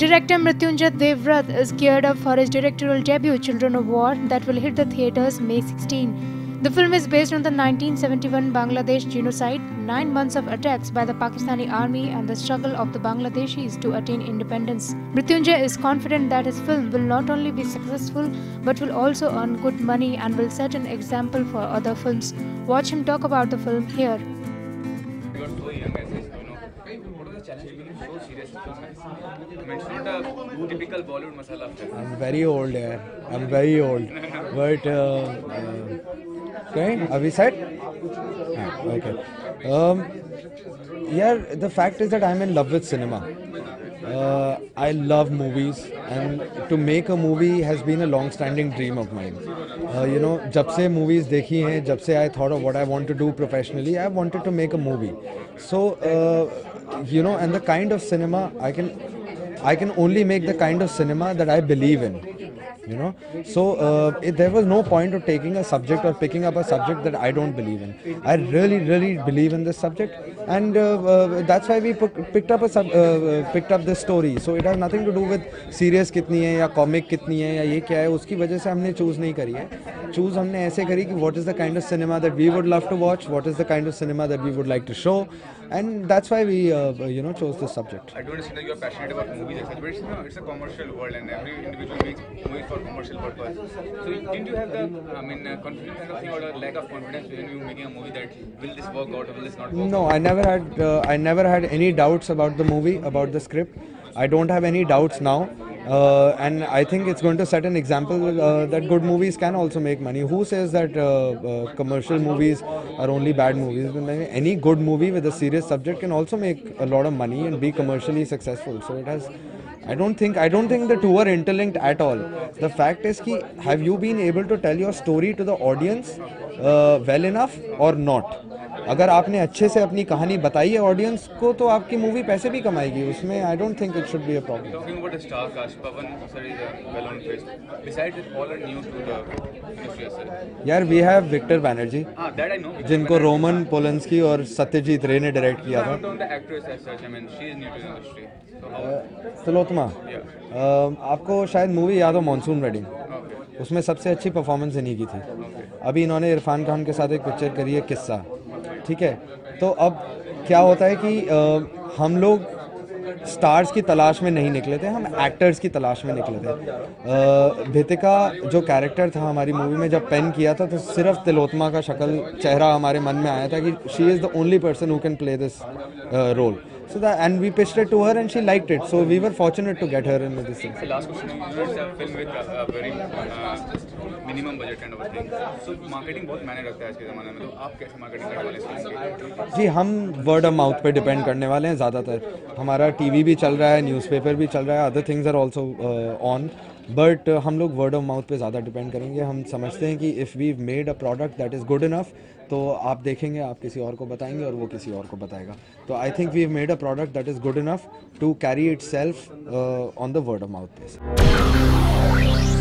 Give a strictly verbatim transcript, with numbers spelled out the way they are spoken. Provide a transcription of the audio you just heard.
Director Mrityunjay Devvrat is geared up for his directorial debut, Children of War, that will hit the theatres May sixteenth. The film is based on the nineteen seventy-one Bangladesh genocide, nine months of attacks by the Pakistani army and the struggle of the Bangladeshis to attain independence. Mrityunjay is confident that his film will not only be successful but will also earn good money and will set an example for other films. Watch him talk about the film here. It's not a typical Bollywood masala film. I'm very old, yeah. I'm very old. But, uh, uh, okay, are we set? Yeah, okay. Um, yeah, the fact is that I'm in love with cinema. Uh, I love movies, and to make a movie has been a long-standing dream of mine. Uh, you know, jab se movies dekhi hain, jab se I thought of what I want to do professionally, I wanted to make a movie. So, uh, you know, and the kind of cinema I can, I can only make the kind of cinema that I believe in. You know, so uh, it, there was no point of taking a subject or picking up a subject that I don't believe in. I really, really believe in this subject, and uh, uh, that's why we picked up a sub, uh, picked up this story. So it has nothing to do with serious कितनी है या comic कितनी है या ये क्या है. उसकी वजह से हमने choose नहीं करी है. Choose हमने ऐसे करी कि what is the kind of cinema that we would love to watch, what is the kind of cinema that we would like to show, and that's why we uh, you know chose this subject. I do understand that you are passionate about movies, but it's, you know, it's a commercial world, and every individual makes movies for commercial purpose. So didn't you have the, I mean, uh, confidence kind of thing, or a lack of confidence when you were making a movie that will this work out or will this not work out? No, I never had, uh, I never had any doubts about the movie, about the script. I don't have any doubts now. Uh, and I think it's going to set an example uh, that good movies can also make money. Who says that uh, uh, commercial movies are only bad movies? Any good movie with a serious subject can also make a lot of money and be commercially successful. So it has. I don't think. I don't think the two are interlinked at all. The fact is, ki, have you been able to tell your story to the audience uh, well enough or not? अगर आपने अच्छे से अपनी कहानी बताई है audience को तो आपकी मूवी पैसे भी कमाएगी उसमें. I don't think it should be a problem. Talking about the star cast, Pavan sir is a well-known face. Besides it, all are new to the industry, sir. यार, we have Victor Banerjee. Ah, that I know. जिनको Roman Polanski और सत्यजीत रे ने direct किया था. Not on the actress as such. I mean, she is new to the industry. So how? Tilotma. आपको शायद movie याद हो Monsoon Wedding. उसमें सबसे अच्छी परफॉर्मेंस इन्हीं की थी. अभी इन्होंने इरफान खान के साथ एक पिक्चर करी है किस्सा. ठीक है, तो अब क्या होता है कि आ, हम लोग स्टार्स की तलाश में नहीं निकले थे, हम एक्टर्स की तलाश में निकले थे. भितिका जो कैरेक्टर था हमारी मूवी में जब पेन किया था तो सिर्फ तिलोत्मा का शक्ल चेहरा हमारे मन में आया था कि she is the only person who can play this role. So that, and we pitched it to her and she liked it. So we were fortunate to get her in this thing. So last question, it's a film with a, a very uh, minimum budget kind of a thing. So marketing बहुत मायने रखता है आज के ज़माने में. तो आप कैसे marketing करने वाले हैं? जी, हम word of mouth पे depend करने वाले हैं ज़्यादातर. हमारा T V भी चल रहा है, newspaper भी चल रहा है, other things are also uh, on. But uh, हम लोग word of mouth पे ज़्यादा depend करेंगे. हम समझते हैं कि if we've made a product that is good enough, तो आप देखेंगे, आप किसी और को बताएंगे और वो किसी और को बताएगा. तो I think we've made a product that is good enough to carry itself uh, on the word of mouth basis.